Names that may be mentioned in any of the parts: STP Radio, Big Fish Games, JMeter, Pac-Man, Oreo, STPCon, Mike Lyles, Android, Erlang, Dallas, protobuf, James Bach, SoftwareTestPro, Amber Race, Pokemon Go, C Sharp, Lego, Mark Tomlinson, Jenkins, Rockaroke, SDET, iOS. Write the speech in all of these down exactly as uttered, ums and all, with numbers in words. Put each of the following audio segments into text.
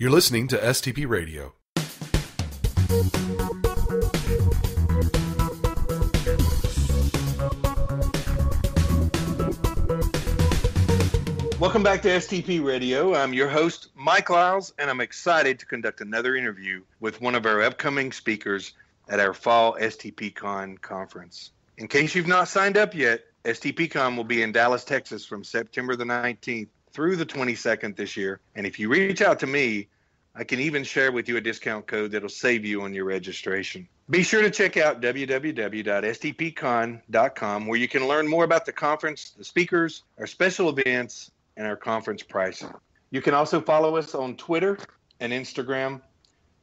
You're listening to S T P Radio. Welcome back to S T P Radio. I'm your host, Mike Lyles, and I'm excited to conduct another interview with one of our upcoming speakers at our fall STPCon conference. In case you've not signed up yet, STPCon will be in Dallas, Texas from September the nineteenth through the twenty-second this year. And if you reach out to me, I can even share with you a discount code that'll save you on your registration. Be sure to check out w w w dot s t p con dot com where you can learn more about the conference, the speakers, our special events, and our conference pricing. You can also follow us on Twitter and Instagram.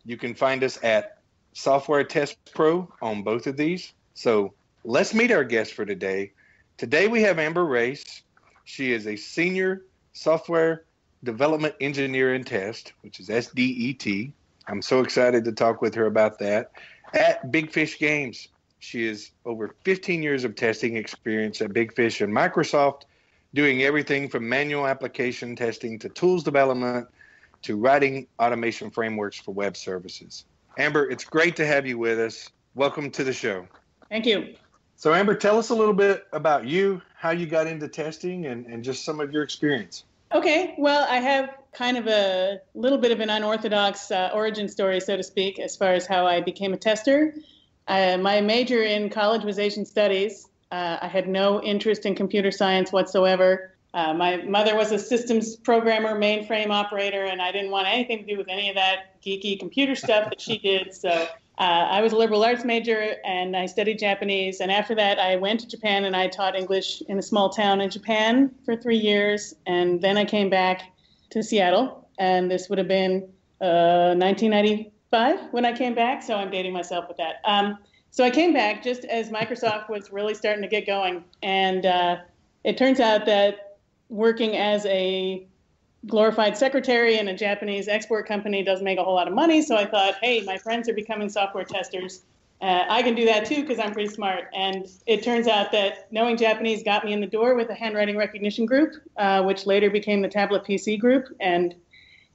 You can find us at SoftwareTestPro on both of these. So let's meet our guest for today. Today we have Amber Race. She is a senior software development engineer and test, which is S D E T. I'm so excited to talk with her about that. At Big Fish Games, she is over fifteen years of testing experience at Big Fish and Microsoft, doing everything from manual application testing to tools development to writing automation frameworks for web services. Amber, it's great to have you with us. Welcome to the show. Thank you. So Amber, tell us a little bit about you, how you got into testing, and, and just some of your experience. Okay, well, I have kind of a little bit of an unorthodox uh, origin story, so to speak, as far as how I became a tester. Uh, my major in college was Asian Studies. Uh, I had no interest in computer science whatsoever. Uh, my mother was a systems programmer, mainframe operator, and I didn't want anything to do with any of that geeky computer stuff that she did, so... Uh, I was a liberal arts major, and I studied Japanese, and after that I went to Japan and I taught English in a small town in Japan for three years, and then I came back to Seattle, and this would have been uh, nineteen ninety-five when I came back, so I'm dating myself with that. Um, so I came back just as Microsoft was really starting to get going, and uh, it turns out that working as a glorified secretary in a Japanese export company doesn't make a whole lot of money. So I thought, hey, my friends are becoming software testers. Uh, I can do that too because I'm pretty smart. And it turns out that knowing Japanese got me in the door with a handwriting recognition group, uh, which later became the Tablet P C group. And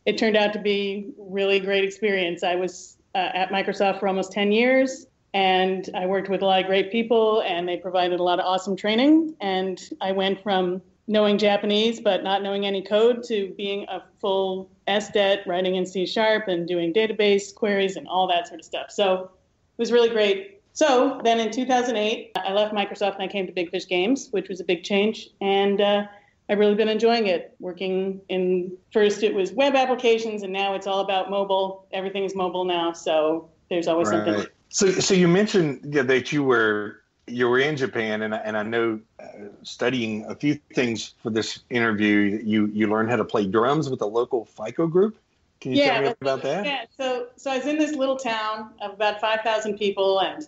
it turned out to be really great experience. I was uh, at Microsoft for almost ten years, and I worked with a lot of great people, and they provided a lot of awesome training. And I went from knowing Japanese but not knowing any code to being a full S D E T, writing in C Sharp and doing database queries and all that sort of stuff. So it was really great. So then in two thousand eight, I left Microsoft and I came to Big Fish Games, which was a big change. And uh, I've really been enjoying it, working in, first it was web applications, and now it's all about mobile. Everything is mobile now, so there's always right. something. So, so you mentioned yeah, that you were You were in Japan, and, and I know uh, studying a few things for this interview, you, you learned how to play drums with a local FICO group. Can you yeah, tell me about that? Yeah, so, so I was in this little town of about five thousand people, and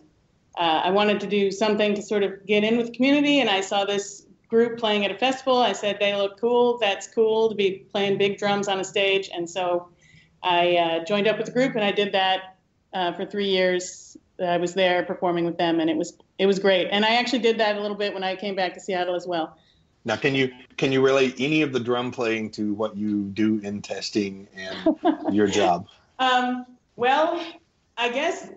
uh, I wanted to do something to sort of get in with the community, and I saw this group playing at a festival. I said, they look cool. That's cool to be playing big drums on a stage. And so I uh, joined up with the group, and I did that uh, for three years. I was there performing with them, and it was It was great. And I actually did that a little bit when I came back to Seattle as well. Now, can you can you relate any of the drum playing to what you do in testing and your job? Um, well, I guess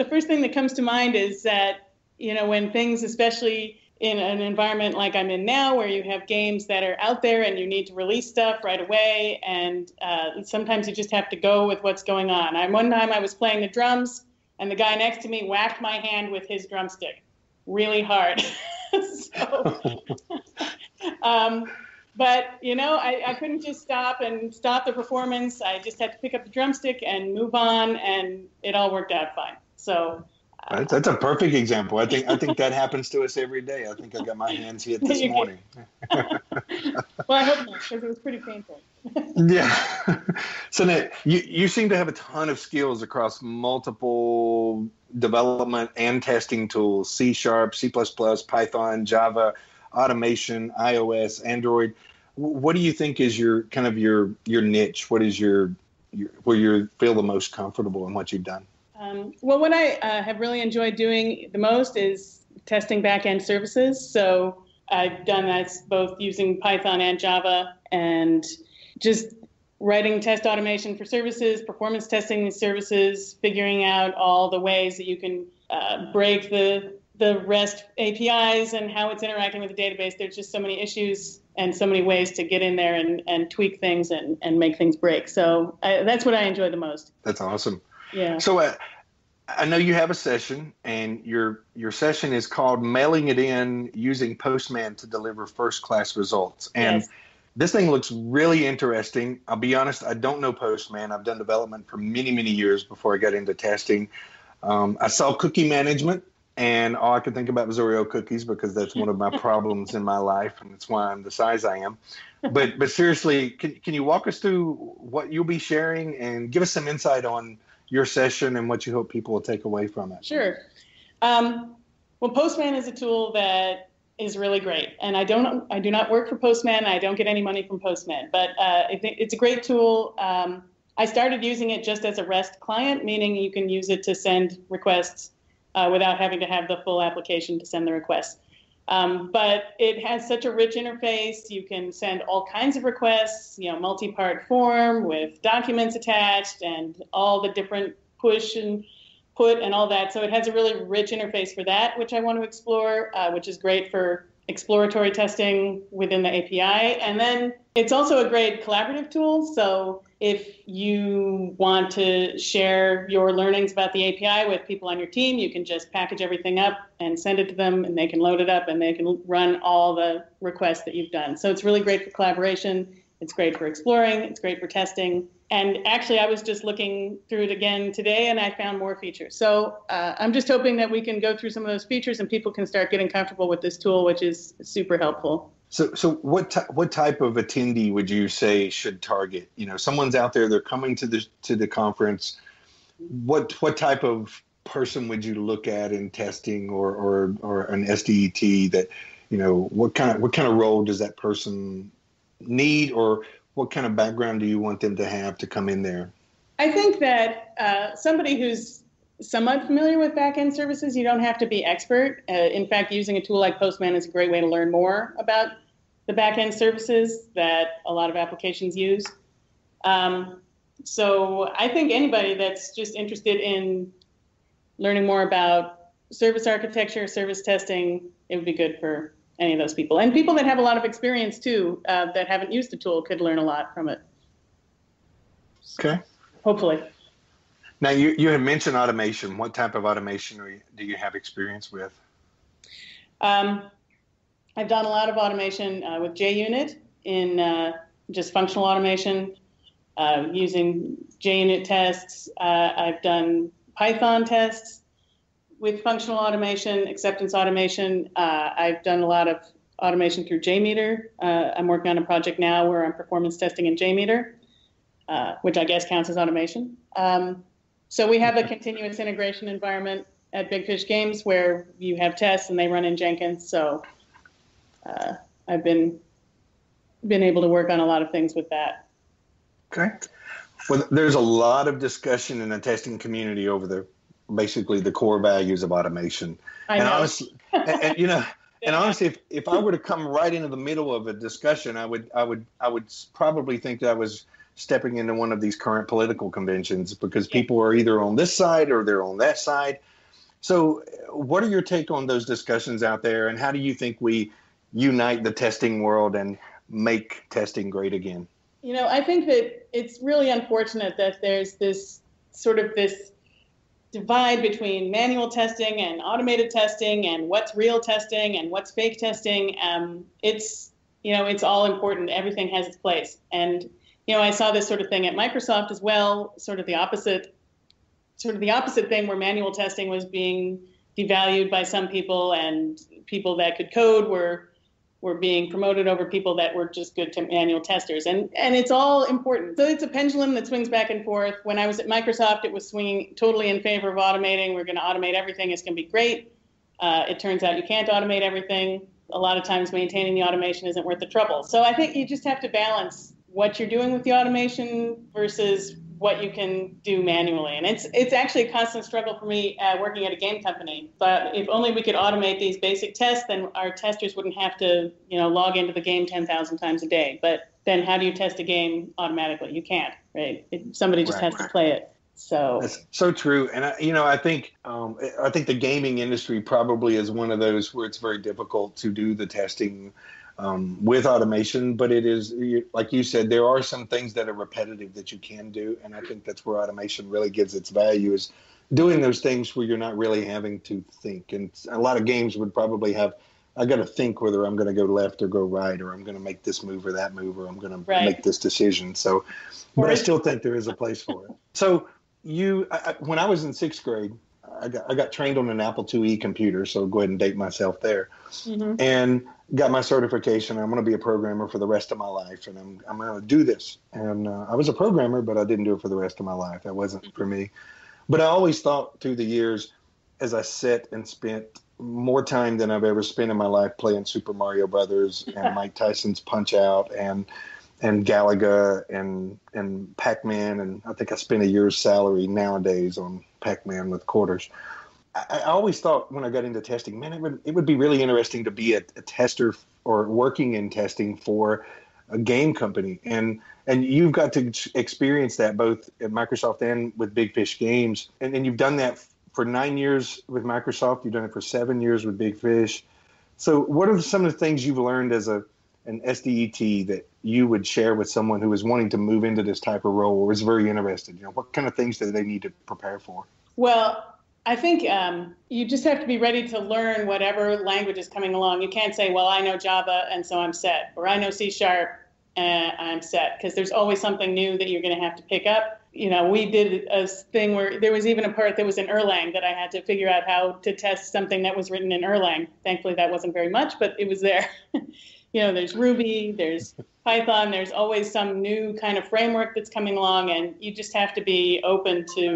the first thing that comes to mind is that, you know, when things, especially in an environment like I'm in now, where you have games that are out there and you need to release stuff right away, and uh, sometimes you just have to go with what's going on. I, one time I was playing the drums, and the guy next to me whacked my hand with his drumstick really hard. so, um, but, you know, I, I couldn't just stop and stop the performance. I just had to pick up the drumstick and move on, and it all worked out fine. So uh, that's, that's a perfect example. I think I think that happens to us every day. I think I got my hands hit this morning. Well, I hope not, because it was pretty painful. Yeah. So now, you, you seem to have a ton of skills across multiple development and testing tools, C Sharp, C plus plus, Python, Java, automation, iOS, Android. What do you think is your kind of your, your niche? What is your, your where you feel the most comfortable in what you've done? Um, well, what I uh, have really enjoyed doing the most is testing back-end services. So I've done that both using Python and Java, and just writing test automation for services, performance testing services, figuring out all the ways that you can uh, break the the REST A P Is and how it's interacting with the database. There's just so many issues and so many ways to get in there and, and tweak things and, and make things break. So I, that's what I enjoy the most. That's awesome. Yeah. So uh, I know you have a session, and your your session is called Mailing It In Using Postman to Deliver First Class Results. And yes. This thing looks really interesting. I'll be honest, I don't know Postman. I've done development for many, many years before I got into testing. Um, I saw cookie management, and all I could think about was Oreo cookies because that's one of my problems in my life, and that's why I'm the size I am. But but seriously, can can you walk us through what you'll be sharing and give us some insight on your session and what you hope people will take away from it? Sure. Um, well, Postman is a tool that is really great, and I don't, I do not work for Postman. I don't get any money from Postman, but uh, I think it's a great tool. Um, I started using it just as a REST client, meaning you can use it to send requests uh, without having to have the full application to send the requests. Um, but it has such a rich interface. You can send all kinds of requests, you know, multi-part form with documents attached and all the different push and put and all that. So it has a really rich interface for that, which I want to explore, uh, which is great for exploratory testing within the A P I. And then it's also a great collaborative tool. So if you want to share your learnings about the A P I with people on your team, you can just package everything up and send it to them, and they can load it up and they can run all the requests that you've done. So it's really great for collaboration. It's great for exploring. It's great for testing. And actually, I was just looking through it again today, and I found more features. So uh, I'm just hoping that we can go through some of those features and people can start getting comfortable with this tool, which is super helpful. So so what t- what type of attendee would you say should target? You know, someone's out there, they're coming to the to the conference. What what type of person would you look at in testing or or, or an S D E T that, you know, what kind of, what kind of role does that person need, or what kind of background do you want them to have to come in there? I think that uh, somebody who's somewhat familiar with back-end services, you don't have to be expert. Uh, in fact, using a tool like Postman is a great way to learn more about the back-end services that a lot of applications use. Um, so I think anybody that's just interested in learning more about service architecture, service testing, it would be good for any of those people. And people that have a lot of experience, too, uh, that haven't used the tool could learn a lot from it. Okay. Hopefully. Now, you, you had mentioned automation. What type of automation are you, do you have experience with? Um, I've done a lot of automation uh, with JUnit in uh, just functional automation, uh, using JUnit tests. Uh, I've done Python tests with functional automation, acceptance automation. Uh, I've done a lot of automation through JMeter. Uh, I'm working on a project now where I'm performance testing in JMeter, uh, which I guess counts as automation. Um, so we have a continuous integration environment at Big Fish Games where you have tests and they run in Jenkins. So uh, I've been, been able to work on a lot of things with that. Okay. Well, there's a lot of discussion in the testing community over the basically the core values of automation. I and know. honestly, and, and, you know, and honestly, if, if I were to come right into the middle of a discussion, I would, I would, I would probably think that I was stepping into one of these current political conventions because yeah. people are either on this side or they're on that side. So what are your take on those discussions out there, and how do you think we unite the testing world and make testing great again? You know, I think that it's really unfortunate that there's this sort of this divide between manual testing and automated testing and what's real testing and what's fake testing. Um, it's, you know, it's all important. Everything has its place. And, you know, I saw this sort of thing at Microsoft as well, sort of the opposite, sort of the opposite thing where manual testing was being devalued by some people, and people that could code were were being promoted over people that were just good to manual testers. And, and it's all important. So it's a pendulum that swings back and forth. When I was at Microsoft, it was swinging totally in favor of automating. We're going to automate everything. It's going to be great. Uh, it turns out you can't automate everything. A lot of times maintaining the automation isn't worth the trouble. So I think you just have to balance what you're doing with the automation versus what you can do manually. And it's it's actually a constant struggle for me uh, working at a game company. But if only we could automate these basic tests, then our testers wouldn't have to, you know, log into the game ten thousand times a day. But then how do you test a game automatically? You can't, right? It, somebody just right. has to play it. So that's so true. And, I, you know, I think um, I think the gaming industry probably is one of those where it's very difficult to do the testing Um, with automation, but it is, like you said, there are some things that are repetitive that you can do, and I think that's where automation really gives its value, is doing those things where you're not really having to think. And a lot of games would probably have, I got to think whether I'm going to go left or go right, or I'm going to make this move or that move, or I'm going to right. make this decision. So, but I still think there is a place for it. So you, I, when I was in sixth grade, I got, I got trained on an Apple two E computer, so go ahead and date myself there, mm-hmm. and got my certification. I'm going to be a programmer for the rest of my life, and I'm I'm going to do this. And uh, I was a programmer, but I didn't do it for the rest of my life. That wasn't for me. But I always thought through the years, as I sat and spent more time than I've ever spent in my life playing Super Mario Brothers and Mike Tyson's Punch-Out and and Galaga and and Pac-Man, and I think I spent a year's salary nowadays on Pac-Man with quarters. I, I always thought when I got into testing, man, it would it would be really interesting to be a, a tester or working in testing for a game company. And and you've got to experience that both at Microsoft and with Big Fish Games. And, and you've done that for nine years with Microsoft. You've done it for seven years with Big Fish. So what are some of the things you've learned as a an S D E T that you would share with someone who is wanting to move into this type of role or is very interested? You know, what kind of things do they need to prepare for? Well, I think um, you just have to be ready to learn whatever language is coming along. You can't say, well, I know Java, and so I'm set, or I know C Sharp, and I'm set, because there's always something new that you're going to have to pick up. You know, we did a thing where there was even a part that was in Erlang that I had to figure out how to test something that was written in Erlang. Thankfully, that wasn't very much, but it was there. You know, there's Ruby, there's Python, there's always some new kind of framework that's coming along, and you just have to be open to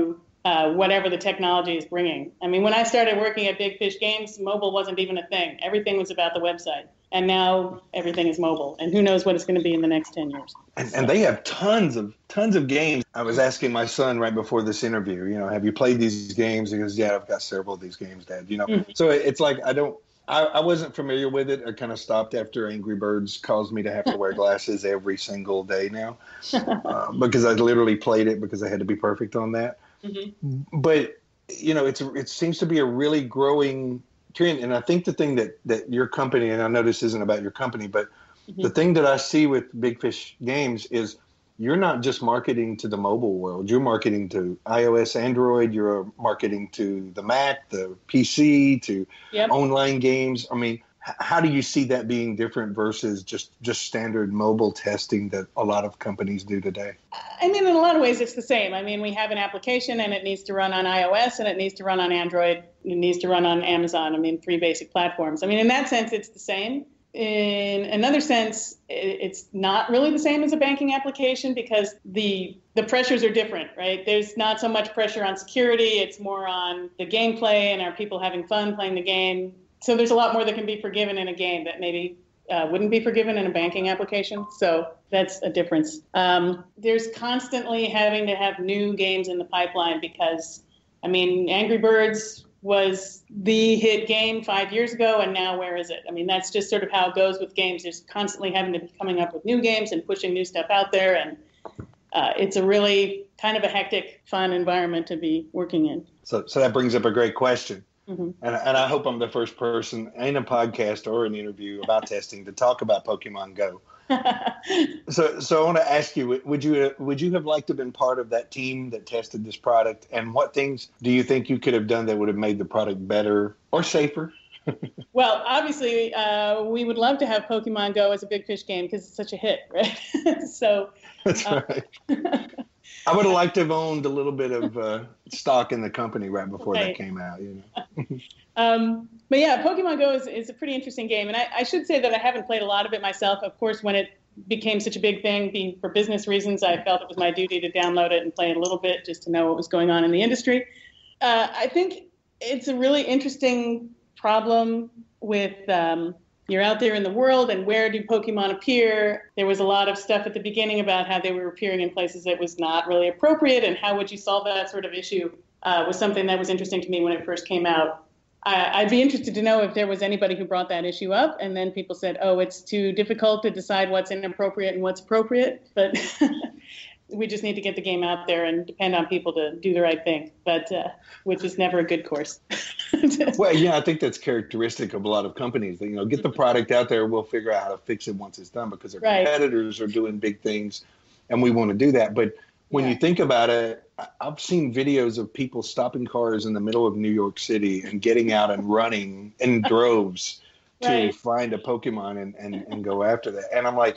Uh, whatever the technology is bringing. I mean, when I started working at Big Fish Games, mobile wasn't even a thing. Everything was about the website. And now everything is mobile. And who knows what it's going to be in the next ten years. And, and they have tons of tons of games. I was asking my son right before this interview, you know, have you played these games? He goes, yeah, I've got several of these games, Dad. You know, mm-hmm. So it's like I don't, I, I wasn't familiar with it. I kind of stopped after Angry Birds caused me to have to wear glasses every single day now uh, because I literally played it because I had to be perfect on that. Mm-hmm. But, you know, it's it seems to be a really growing trend. And I think the thing that, that your company, and I know this isn't about your company, but mm-hmm. the thing that I see with Big Fish Games is you're not just marketing to the mobile world. You're marketing to iOS, Android. You're marketing to the Mac, the P C, to yep. online games. I mean, h- how do you see that being different versus just, just standard mobile testing that a lot of companies do today? I mean, in a lot of ways, it's the same. I mean, we have an application, and it needs to run on iOS, and it needs to run on Android. It needs to run on Amazon. I mean, three basic platforms. I mean, in that sense, it's the same. In another sense, it's not really the same as a banking application because the the pressures are different, right? There's not so much pressure on security. It's more on the gameplay and are people having fun playing the game. So there's a lot more that can be forgiven in a game that maybe Uh, wouldn't be forgiven in a banking application. So that's a difference. Um, there's constantly having to have new games in the pipeline because, I mean, Angry Birds was the hit game five years ago, and now where is it? I mean, that's just sort of how it goes with games. There's constantly having to be coming up with new games and pushing new stuff out there. And uh, it's a really kind of a hectic, fun environment to be working in. So, so that brings up a great question. Mm-hmm. And, and I hope I'm the first person in a podcast or an interview about testing to talk about Pokemon Go. so, so I want to ask you: Would you would you have liked to have been part of that team that tested this product? And what things do you think you could have done that would have made the product better or safer? Well, obviously, uh, we would love to have Pokemon Go as a Big Fish game because it's such a hit, right? so that's um, right. I would have liked to have owned a little bit of uh, stock in the company right before right. that came out. You know. um, but yeah, Pokemon Go is, is a pretty interesting game. And I, I should say that I haven't played a lot of it myself. Of course, when it became such a big thing, being for business reasons, I felt it was my duty to download it and play it a little bit just to know what was going on in the industry. Uh, I think it's a really interesting problem with um, you're out there in the world, and where do Pokemon appear? There was a lot of stuff at the beginning about how they were appearing in places that was not really appropriate, and how would you solve that sort of issue uh, was something that was interesting to me when it first came out. I, I'd be interested to know if there was anybody who brought that issue up, and then people said, oh, it's too difficult to decide what's inappropriate and what's appropriate, but we just need to get the game out there and depend on people to do the right thing, but uh, which is never a good course. Well, yeah, I think that's characteristic of a lot of companies. That, you know, get the product out there, we'll figure out how to fix it once it's done, because our right. competitors are doing big things, and we want to do that. But when yeah. you think about it, I've seen videos of people stopping cars in the middle of New York City and getting out and running in droves right. to find a Pokemon and, and, and go after that. And I'm like,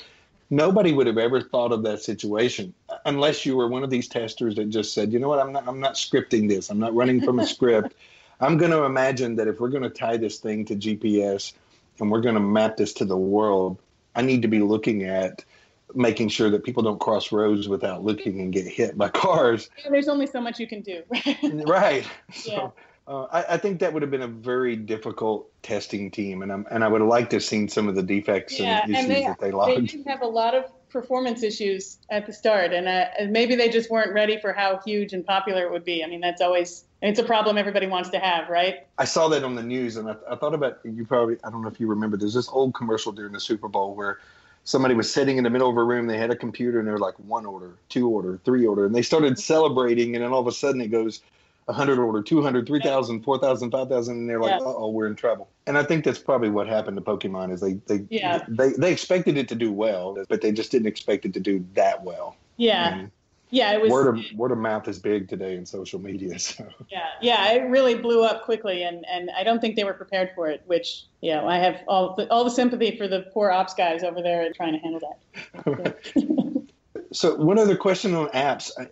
nobody would have ever thought of that situation unless you were one of these testers that just said, you know what, I'm not, I'm not scripting this. I'm not running from a script. I'm going to imagine that if we're going to tie this thing to G P S and we're going to map this to the world, I need to be looking at making sure that people don't cross roads without looking and get hit by cars. Yeah, there's only so much you can do. Right. right. So, yeah. Uh, I, I think that would have been a very difficult testing team, and I'm, and I would have liked to have seen some of the defects yeah, and issues and they, that they logged. They did have a lot of performance issues at the start, and, uh, and maybe they just weren't ready for how huge and popular it would be. I mean, that's always it's a problem everybody wants to have, right? I saw that on the news, and I, I thought about you probably. I don't know if you remember. There's this old commercial during the Super Bowl where somebody was sitting in the middle of a room. They had a computer, and they were like one order, two order, three order, and they started celebrating, and then all of a sudden it goes one hundred order, two hundred, three thousand, four thousand, five thousand, and they're like, yeah. uh-oh, we're in trouble. And I think that's probably what happened to Pokemon is they they, yeah. they they expected it to do well, but they just didn't expect it to do that well. Yeah. And yeah, it was word of word of mouth is big today in social media. So yeah, yeah, it really blew up quickly, and, and I don't think they were prepared for it. Which you know, I have all the, all the sympathy for the poor ops guys over there trying to handle that. So one other question on apps. I,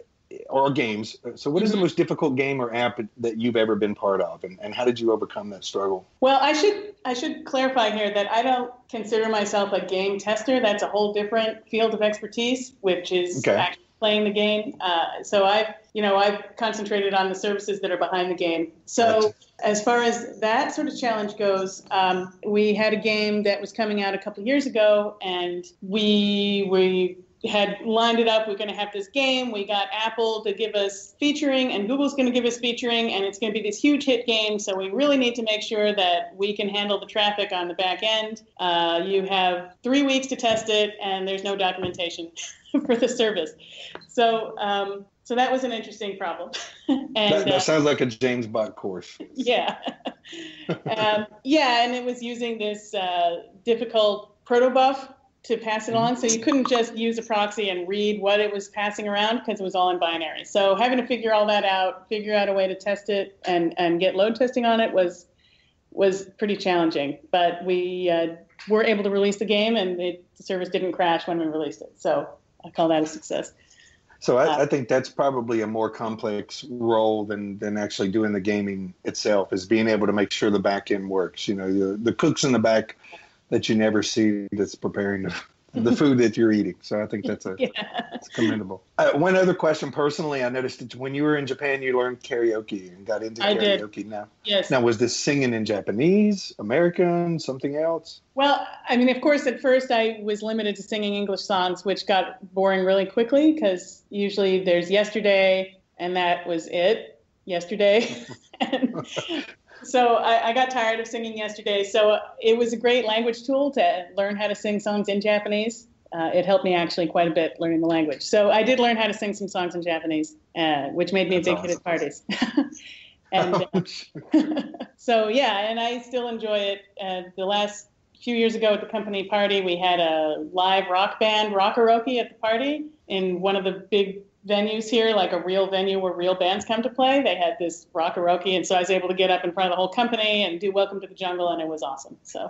or games. So what is the most difficult game or app that you've ever been part of, and, and how did you overcome that struggle? Well, I should I should clarify here that I don't consider myself a game tester. That's a whole different field of expertise, which is okay. actually playing the game. Uh, so I've, you know, I've concentrated on the services that are behind the game. So right. as far as that sort of challenge goes, um, we had a game that was coming out a couple of years ago, and we we... had lined it up. We're going to have this game. We got Apple to give us featuring, and Google's going to give us featuring, and it's going to be this huge hit game. So we really need to make sure that we can handle the traffic on the back end. Uh, you have three weeks to test it, and there's no documentation for the service. So, um, so that was an interesting problem. and, that, that uh, sounds like a James Bach course. Yeah. um, yeah. And it was using this uh, difficult protobuf to pass it on. So you couldn't just use a proxy and read what it was passing around because it was all in binary. So having to figure all that out, figure out a way to test it and, and get load testing on it was was pretty challenging. But we uh, were able to release the game, and it, the service didn't crash when we released it. So I call that a success. So I, uh, I think that's probably a more complex role than, than actually doing the gaming itself, is being able to make sure the back end works. You know, the, the cooks in the back that you never see that's preparing the, the food that you're eating. So I think that's a, yeah. that's commendable. Uh, one other question, personally, I noticed that when you were in Japan, you learned karaoke and got into I karaoke did. now. Yes. Now, was this singing in Japanese, American, something else? Well, I mean, of course, at first I was limited to singing English songs, which got boring really quickly because usually there's yesterday, and that was it, yesterday. and, So I, I got tired of singing yesterday. So it was a great language tool to learn how to sing songs in Japanese. Uh, it helped me actually quite a bit learning the language. So I did learn how to sing some songs in Japanese, uh, which made me a big hit at parties. and uh, so, yeah, and I still enjoy it. Uh, the last few years ago at the company party, we had a live rock band, Rockaroke, at the party in one of the big venues here, like a real venue where real bands come to play. They had this Rockaroke, and so I was able to get up in front of the whole company and do Welcome to the Jungle, and it was awesome. So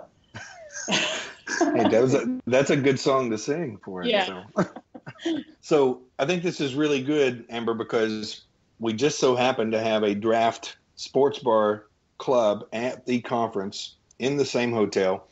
hey, that was a, that's a good song to sing for it. Yeah. So. So I think this is really good, Amber, because we just so happen to have a draft sports bar club at the conference in the same hotel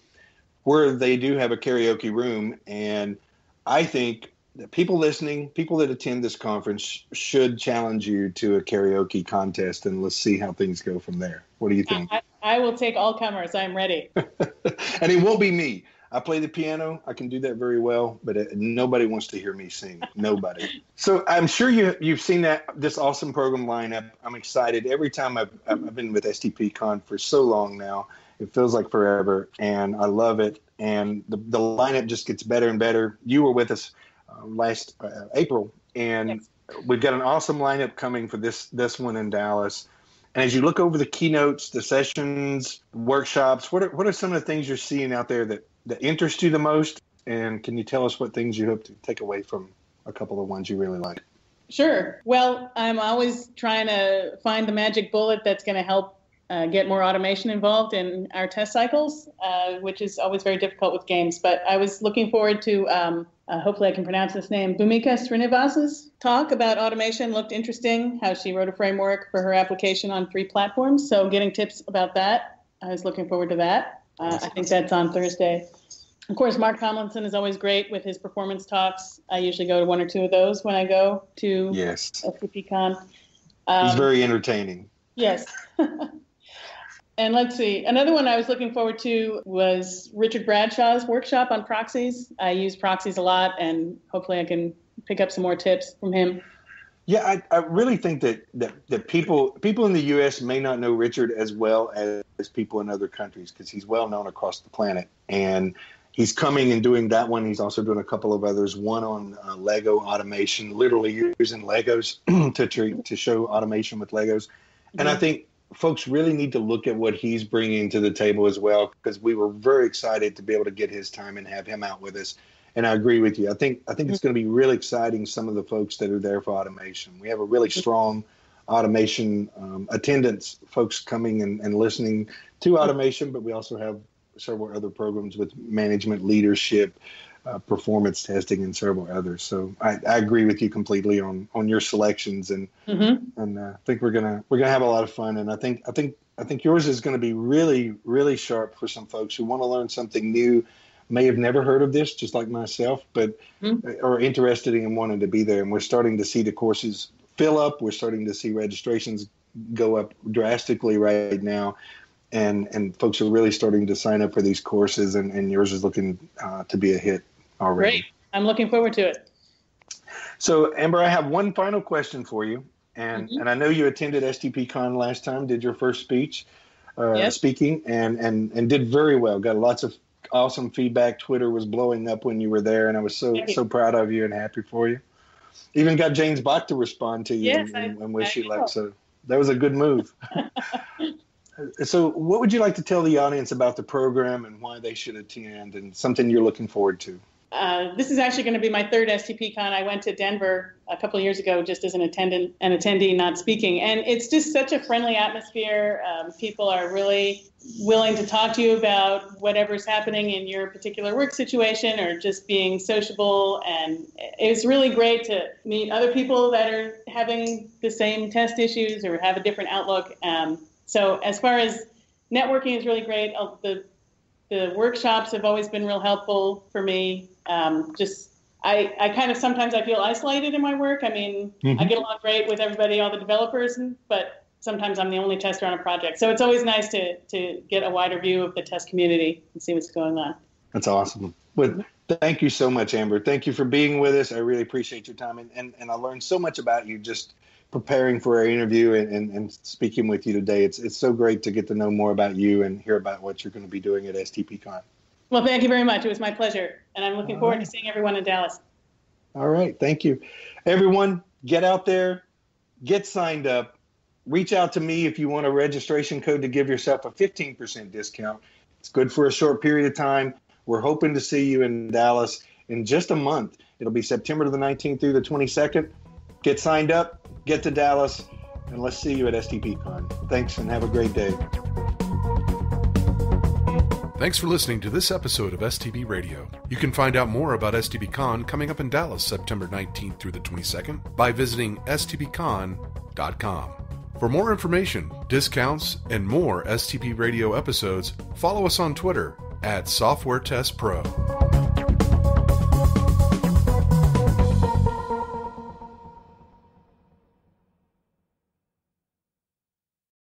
where they do have a karaoke room, and I think people listening, people that attend this conference should challenge you to a karaoke contest, and let's see how things go from there. What do you think? I, I will take all comers. I'm ready. And it won't be me. I play the piano. I can do that very well, but it, nobody wants to hear me sing. Nobody. So I'm sure you, you've seen that this awesome program lineup. I'm excited. Every time I've, I've been with STPCon for so long now, it feels like forever, and I love it. And the, the lineup just gets better and better. You were with us uh, last uh, April, and Thanks. We've got an awesome lineup coming for this this one in Dallas. And as you look over the keynotes, the sessions, workshops, what are, what are some of the things you're seeing out there that, that interest you the most? And can you tell us what things you hope to take away from a couple of ones you really like? Sure. Well, I'm always trying to find the magic bullet that's going to help uh, get more automation involved in our test cycles, uh, which is always very difficult with games. But I was looking forward to, um, uh, hopefully I can pronounce this name, Bhumika Srinivasa's talk about automation looked interesting, how she wrote a framework for her application on three platforms. So getting tips about that, I was looking forward to that. Uh, I think that's on Thursday. Of course, Mark Tomlinson is always great with his performance talks. I usually go to one or two of those when I go to yes. STPCon. Um, He's very entertaining. Yes. And let's see, another one I was looking forward to was Richard Bradshaw's workshop on proxies. I use proxies a lot, and hopefully I can pick up some more tips from him. Yeah, I, I really think that, that, that people people in the U S may not know Richard as well as, as people in other countries, because he's well known across the planet. And he's coming and doing that one. He's also doing a couple of others, one on uh, Lego automation, literally using Legos to, to, to show automation with Legos. And mm-hmm. I think folks really need to look at what he's bringing to the table as well, because we were very excited to be able to get his time and have him out with us. And I agree with you. I think I think it's going to be really exciting, some of the folks that are there for automation. We have a really strong automation um, attendance, folks coming and, and listening to automation, but we also have several other programs with management, leadership, uh, performance testing, and several others. So I, I agree with you completely on on your selections, and mm-hmm. and uh, I think we're gonna we're gonna have a lot of fun. And I think I think I think yours is going to be really really sharp for some folks who want to learn something new. May have never heard of this, just like myself, but mm-hmm. are interested in wanting to be there. And we're starting to see the courses fill up. We're starting to see registrations go up drastically right now. And and folks are really starting to sign up for these courses, and, and yours is looking uh, to be a hit already. Great. I'm looking forward to it. So, Amber, I have one final question for you. And, mm-hmm. and I know you attended STPCon last time, did your first speech, uh, yes. speaking, and, and, and did very well. Got lots of awesome feedback. Twitter was blowing up when you were there, and I was so so proud of you and happy for you. Even got James Bach to respond to you yes, and, and, and wish I, I you luck. So that was a good move. So what would you like to tell the audience about the program and why they should attend, and something you're looking forward to? Uh, this is actually going to be my third STPCon. I went to Denver a couple of years ago just as an attendant, an attendee, not speaking. And it's just such a friendly atmosphere. Um, people are really willing to talk to you about whatever's happening in your particular work situation, or just being sociable. And it's really great to meet other people that are having the same test issues or have a different outlook. Um, so as far as networking is really great. The The workshops have always been real helpful for me. Um, just, I, I kind of sometimes I feel isolated in my work. I mean, mm-hmm. I get along great with everybody, all the developers, but sometimes I'm the only tester on a project. So it's always nice to to get a wider view of the test community and see what's going on. That's awesome. Well, thank you so much, Amber. Thank you for being with us. I really appreciate your time. And, and, and I learned so much about you just preparing for our interview and, and, and speaking with you today. It's it's so great to get to know more about you and hear about what you're going to be doing at STPCon. Well, thank you very much. It was my pleasure. And I'm looking All forward right. to seeing everyone in Dallas. All right. Thank you. Everyone, get out there, get signed up, reach out to me if you want a registration code to give yourself a fifteen percent discount. It's good for a short period of time. We're hoping to see you in Dallas in just a month. It'll be September the nineteenth through the twenty-second. Get signed up, get to Dallas, and let's see you at STPCon. Thanks, and have a great day. Thanks for listening to this episode of S T P Radio. You can find out more about STPCon coming up in Dallas September nineteenth through the twenty-second by visiting S T P con dot com. For more information, discounts, and more S T P Radio episodes, follow us on Twitter at SoftwareTestPro.